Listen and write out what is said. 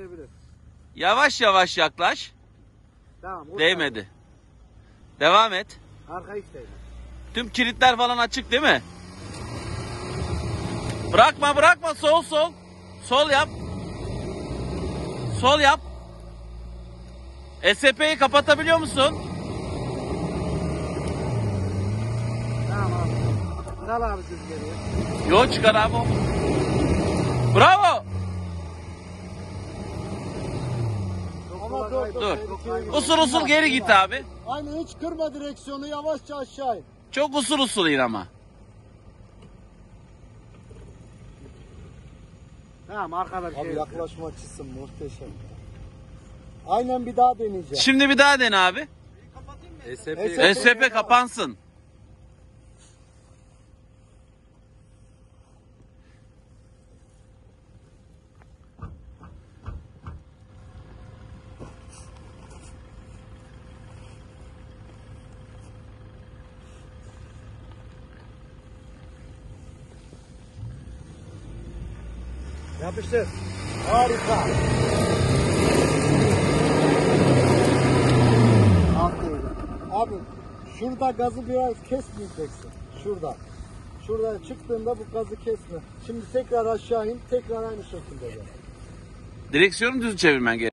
Değebilir. Yavaş yavaş yaklaş. Tamam. Değmedi. Abi. Devam et. Arka istedim. Tüm kilitler falan açık değil mi? Bırakma bırakma, sol sol. Sol yap. Sol yap. SP'yi kapatabiliyor musun? Tamam abi. Kal abi rüzgarı. Yok çıkar abi. Bravo. Dur. Usul usul geri git abi. Aynen, hiç kırma direksiyonu, yavaşça aşağı in. Çok usul usul in ama. Tamam arkadaşlar. Abi yaklaşma açısı muhteşem. Aynen, bir daha deneyeceğim. Şimdi bir daha dene abi. SP kapansın. Yapıştır. Harika. Aferin. Abi şurada gazı biraz kesmeyeceksin. Şurada. Şuradan çıktığında bu gazı kesme. Şimdi tekrar aşağı in. Tekrar aynı şekilde. Direksiyonu düz çevirmen gerekiyor.